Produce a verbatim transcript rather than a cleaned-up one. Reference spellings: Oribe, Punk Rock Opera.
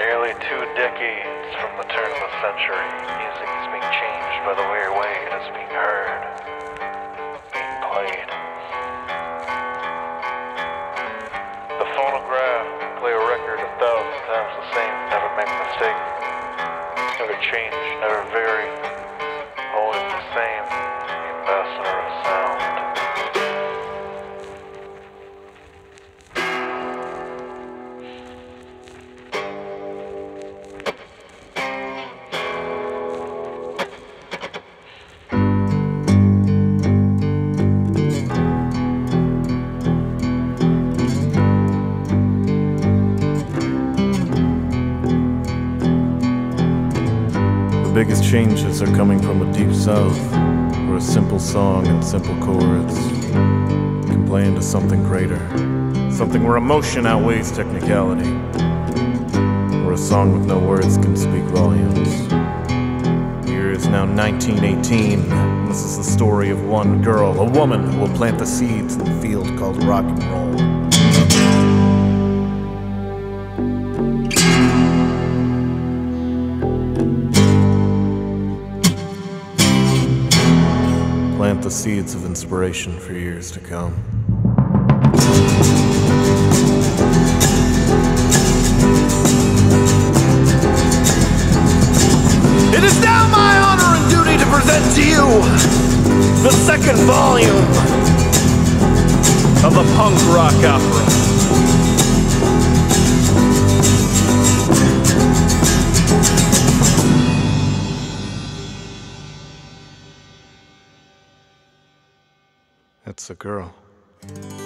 Nearly two decades from the turn of the century, music is being changed by the very way it is being heard, being played. The phonograph can play a record a thousand times the same, never make a mistake, never change, never vary, always the same, the ambassador of sound. The biggest changes are coming from the deep south, where a simple song and simple chords can play into something greater. Something where emotion outweighs technicality, where a song with no words can speak volumes. The year is now nineteen eighteen, and this is the story of one girl, a woman who will plant the seeds in the field called rock and roll. Plant the seeds of inspiration for years to come. It is now my honor and duty to present to you the second volume of the Punk Rock Opera. It's a girl.